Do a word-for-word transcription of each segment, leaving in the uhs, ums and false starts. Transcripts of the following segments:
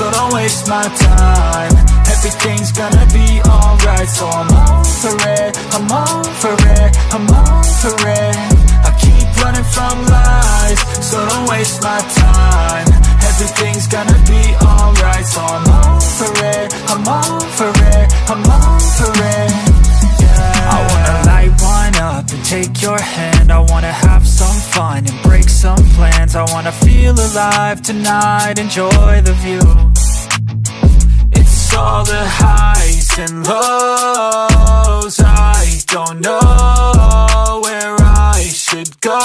so don't waste my time. Everything's gonna be alright, so I'm on for it, I'm on for it, I'm on for it. I keep running from lies, so don't waste my time. Everything's gonna be alright, so I'm on for it, I'm on for it, I'm on for it. Yeah. I wanna light one up and take your hand. I wanna have some fun and break some plans. I wanna feel alive tonight, enjoy the view. It's all the highs and lows. I don't know where I should go.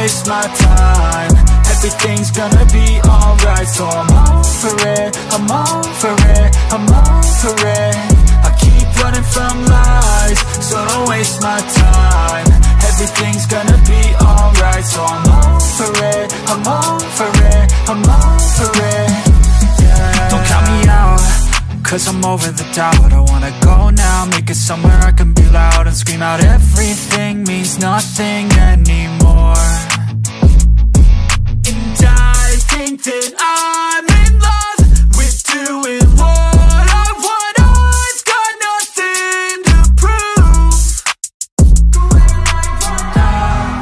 Waste my time. Everything's gonna be alright, so I'm on for it, I'm on for it, I'm on for it. I keep running from lies, so don't waste my time. Everything's gonna be alright, so I'm on for it, I'm on for it, I'm on for it. Yeah. Don't count me out, cause I'm over the doubt. I wanna go now, make it somewhere I can be loud and scream out. Everything means nothing anymore. Think that I'm in love with doing what I want. I've got nothing to prove. The way I want now.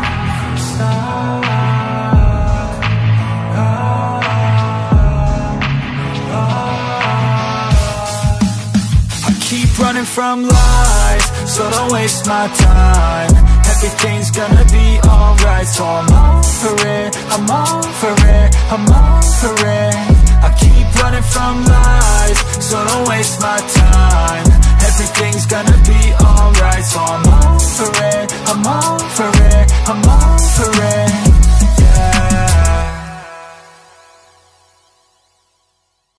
I keep running from lies, so don't waste my time. Everything's gonna be alright, so I'm on for it, I'm on for it, I'm on for it. I keep running from lies, so don't waste my time. Everything's gonna be alright, so I'm on for it, I'm on for it, I'm on for it.